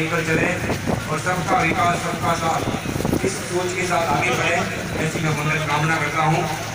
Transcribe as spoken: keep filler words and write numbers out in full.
लेकर चले और सबका विकास सबका साथ इस सोच के साथ आगे बढ़े ऐसी मैं मनोकामना करता हूँ।